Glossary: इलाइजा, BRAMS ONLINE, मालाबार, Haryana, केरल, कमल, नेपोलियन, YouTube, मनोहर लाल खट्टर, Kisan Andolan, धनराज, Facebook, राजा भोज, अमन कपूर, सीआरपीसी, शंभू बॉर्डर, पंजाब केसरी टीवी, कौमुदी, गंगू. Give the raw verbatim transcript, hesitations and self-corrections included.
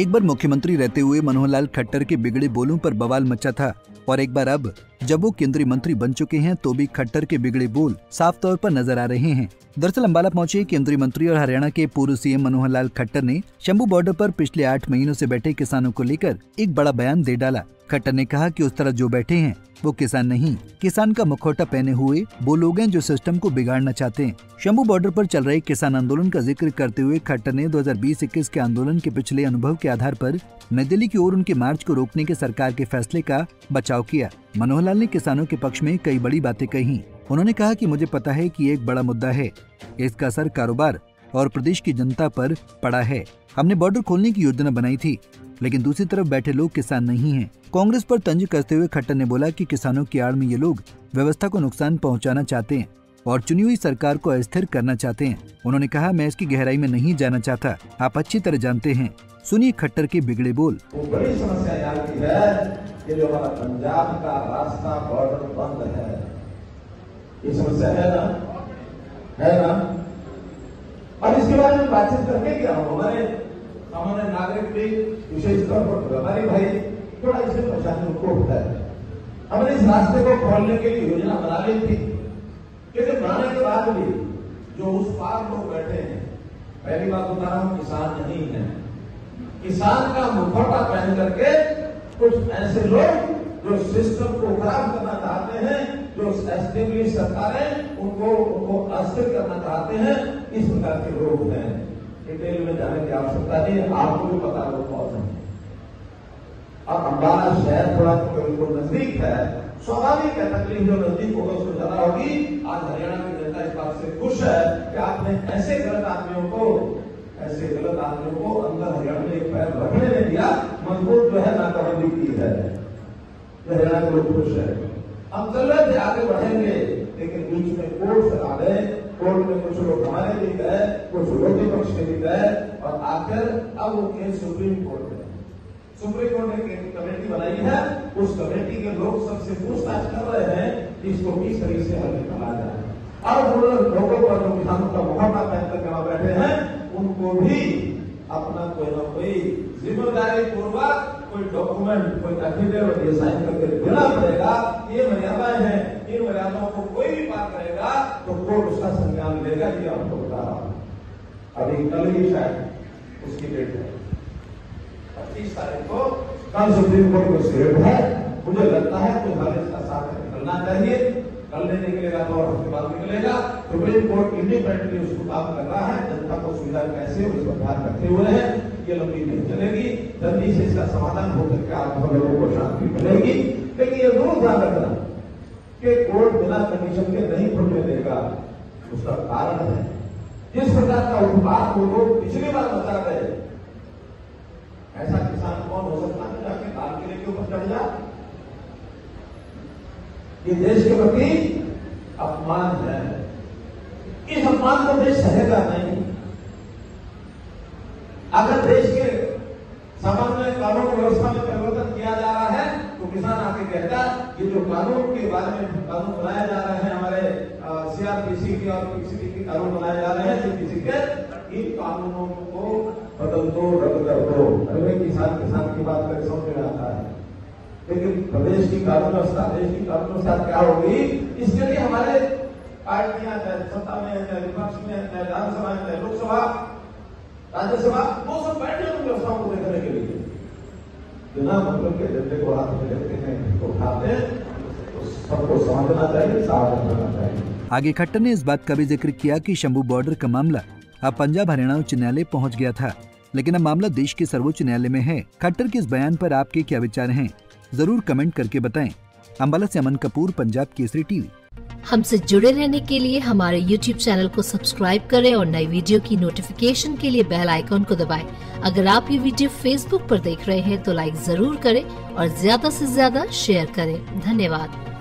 एक बार मुख्यमंत्री रहते हुए मनोहर लाल खट्टर के बिगड़े बोलों पर बवाल मचा था और एक बार अब जब वो केंद्रीय मंत्री बन चुके हैं तो भी खट्टर के बिगड़े बोल साफ तौर पर नजर आ रहे हैं। दरअसल अम्बाला पहुंचे केंद्रीय मंत्री और हरियाणा के पूर्व सीएम मनोहर लाल खट्टर ने शंभू बॉर्डर पर पिछले आठ महीनों से बैठे किसानों को लेकर एक बड़ा बयान दे डाला। खट्टर ने कहा कि उस तरफ जो बैठे हैं वो किसान नहीं, किसान का मुखौटा पहने हुए वो लोग हैं जो सिस्टम को बिगाड़ना चाहते हैं। शंभू बॉर्डर पर चल रहे किसान आंदोलन का जिक्र करते हुए खट्टर ने दो हज़ार बीस इक्कीस के आंदोलन के पिछले अनुभव के आधार पर नई दिल्ली की ओर उनके मार्च को रोकने के सरकार के फैसले का बचाव किया। मनोहर लाल ने किसानों के पक्ष में कई बड़ी बातें कही। उन्होंने कहा कि मुझे पता है कि एक बड़ा मुद्दा है, इसका असर कारोबार और प्रदेश की जनता पर पड़ा है। हमने बॉर्डर खोलने की योजना बनाई थी, लेकिन दूसरी तरफ बैठे लोग किसान नहीं हैं। कांग्रेस पर तंज करते हुए खट्टर ने बोला कि किसानों की आड़ में ये लोग व्यवस्था को नुकसान पहुंचाना चाहते हैं और चुनी हुई सरकार को अस्थिर करना चाहते हैं। उन्होंने कहा, मैं इसकी गहराई में नहीं जाना चाहता, आप अच्छी तरह जानते हैं। सुनिए खट्टर के बिगड़े बोल। बड़ी समस्या यहाँ की है कि जो हमारा पंजाब का रास्ता बॉर्डर बंद है, ये समस्या है ना, है ना। और इसके बारे में बातचीत करके क्या हमारे हमारे नागरिक भी विशेष तौर पर व्यापारी भाई थोड़ा इसे परेशानी उनको होता है। हमने इस रास्ते को खोलने के लिए योजना बना ली थी, लेकिन बनाने के बाद भी जो उस पार लोग बैठे हैं, पहली बात बता रहा हूँ, किसान नहीं है। किसान का मुखौटा पहन करके कुछ ऐसे लोग जो सिस्टम को खराब करना चाहते हैं, जो एसडीपी सरकारें उनको उनको अस्थिर करना चाहते हैं, इस प्रकार के लोग होते हैं। डिटेल में जाने की आवश्यकता नहीं, आपको भी पता लोग कौन है। और अम्बाला शहर थोड़ा तो नजदीक है, स्वाभाविक है, तकलीफ जो नजदीक होगा उसको ज्यादा होगी। आज हरियाणा की जनता इस बात से खुश है कि आपने ऐसे गलत आदमियों को ऐसे गलत आदमियों को अंदर हरियाणा में एक पैर रखने में दिया, मजबूत जो है नाकाबंदी की है। हरियाणा के लोग खुश है। हम गलत आगे बढ़ेंगे, लेकिन बीच में कोर्ट से आ गए, कोर्ट में कुछ लोग हमारे भी गए, कुछ लोग विपक्ष के भी गए, और आखिर अब वो केस सुप्रीम कोर्ट में सुप्रीम कोर्ट ने कमेटी बनाई है। उस कमेटी के लोग सबसे पूछताछ कर रहे हैं कि इसको किस तरीके से हल निकाला जाए। अब लोगों पर जो किसानों का मुखौटा पहनकर जमा बैठे हैं, उनको भी अपना कोई ना कोई जिम्मेदारी पूर्वक कोई डॉक्यूमेंट, कोई एफिडेविट ये साइन करके देना पड़ेगा। ये मर्यादाएं हैं, इन मर्यादाओं को कोई भी पार करेगा तो कोर्ट उसका संज्ञान लेगा। ये आपको बता रहा हूं, अभी कल ही शायद उसकी डेट है, पच्चीस तारीख को कल सुप्रीम कोर्ट को डेट है। मुझे लगता है कि हमें इसका साथ निकलना चाहिए। कल नहीं निकलेगा तो और उसके बाद निकलेगा। सुप्रीम कोर्ट इंडिपेंडेंटली उसको काम कर रहा है, जनता को सुविधा कैसे उसको ध्यान रखते हुए है। ये लंबी नहीं चलेगी, जल्दी से इसका समाधान होकर के आप हम लोगों को शांति मिलेगी। लेकिन ये जरूर ध्यान रखना कि कोर्ट बिना कंडीशन के नहीं खुलने देगा, उसका कारण है जिस प्रकार का उत्पाद को लोग पिछली बार बता रहे। ऐसा किसान कौन हो सकता है जाके दाल के लिए ऊपर चढ़ जा? ये देश के प्रति अपमान है। इस अपमान को देश सहेगा नहीं। अगर देश के सामान्य कानून व्यवस्था में परिवर्तन किया जा रहा है तो किसान आके कहता है कि जो कानून के बारे में कानून बनाए जा रहे हैं, हमारे सीआरपीसी के और पीसीबी के कानून बनाए जा रहे हैं, किसी के इन कानूनों को बदल दो, रद्द कर दो। अरे किसान किसान की बात कर समझ में आता है, लेकिन प्रदेश की कानून व्यवस्था, देश की कानून व्यवस्था क्या होगी, इसके लिए हमारे पार्टियां सत्ता में, विपक्ष में, विधानसभा में, लोकसभा, राज्यसभा, वो सब बैठे उन व्यवस्थाओं को देखने के लिए। बिना मतलब के जनता को हाथ में लेते हैं, इनको उठाते हैं, सबको समझना चाहिए, सावधान रहना चाहिए। आगे खट्टर ने इस बात का भी जिक्र किया कि शंभू बॉर्डर का मामला अब पंजाब हरियाणा उच्च न्यायालय पहुंच गया था, लेकिन अब मामला देश के सर्वोच्च न्यायालय में है। खट्टर के इस बयान पर आपके क्या विचार हैं? जरूर कमेंट करके बताएं। अम्बाला से अमन कपूर, पंजाब केसरी टीवी। हमसे जुड़े रहने के लिए हमारे YouTube चैनल को सब्सक्राइब करें और नई वीडियो की नोटिफिकेशन के लिए बेल आइकॉन को दबाएं। अगर आप ये वीडियो Facebook पर देख रहे हैं तो लाइक जरूर करें और ज्यादा से ज्यादा शेयर करें। धन्यवाद।